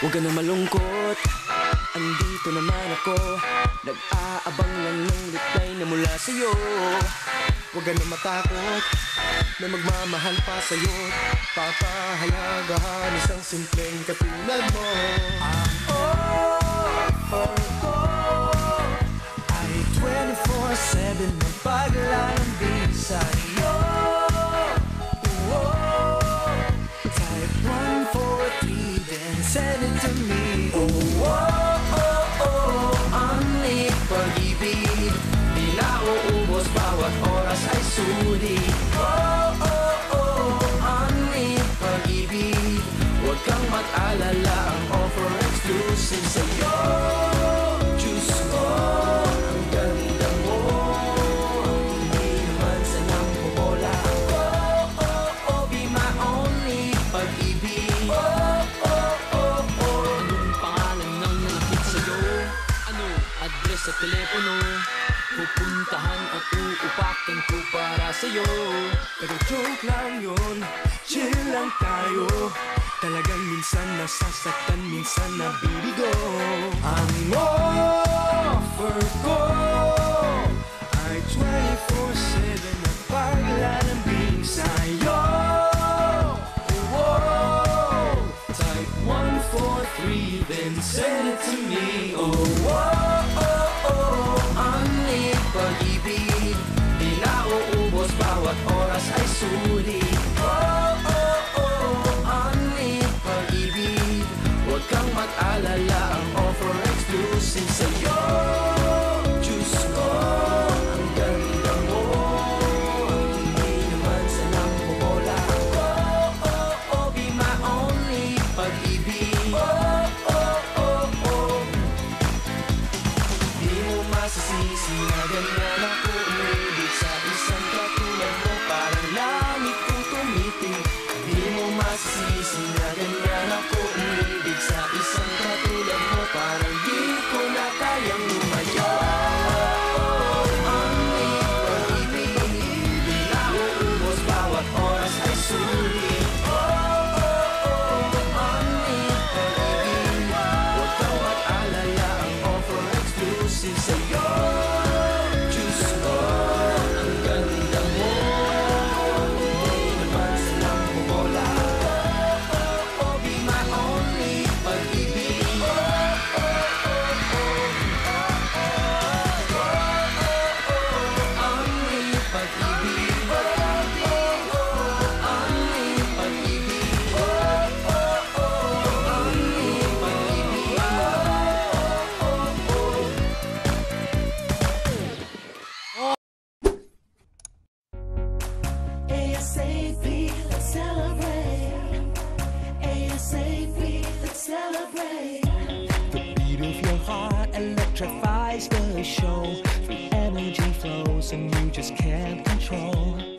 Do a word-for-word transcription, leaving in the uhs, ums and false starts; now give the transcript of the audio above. Huwag ka na malungkot, andito naman ako. Nag-aabang lang ng reply na mula sa'yo. Huwag ka na matakot, na magmamahal pa sa'yo. Papahayagahan isang simpleng katulad mo. Ako, ako ay twenty-four seven ng paglalambing sa'yo. Send it to me. Oh, oh, oh, oh. Only pag-ibig, di na uubos, bawat oras ay sulit. Oh, oh, oh. Only pag-ibig, huwag kang mag-alala, ang offer exclusive sa'yo. Diyos ko, ang ganda mo, hindi man sa nang bubola. Oh, oh, oh, be my only pag-ibig. Oh, sa telepono, pupuntahan at uupakin ko para sa'yo. Pero joke lang yun, chill lang tayo. Talagang minsan nasasaktan, minsan nabibigo. Ang offer ko ay twenty-four seven na paglalambing sa'yo. Whoa, type one four three, then send it to me. Oh, whoa, oh. Only pag-ibig, di na uubos, bawat oras ay sulit. Oh, oh, oh. Only pag-ibig, huwag kang mag-alala, ang offer exclusive sa'yo. Diyos ko, ang ganda mo, hindi naman sa nang bubola. Oh, oh, oh, be my only pag-ibig. Oh, oh, oh, oh. Di mo masasisi na ganyan ako umibig. Sa isang katulad mo, parang langit ko tumitig. Di mo masasisi na ganyan ako umibig. Sa isang katulad mo, parang di ko na kayang lumayo. Only pag-ibig, di na uubos, bawat oras ay sulit. A S A P, let's celebrate. A S A P, let's celebrate. The beat of your heart electrifies the show. The energy flows and you just can't control.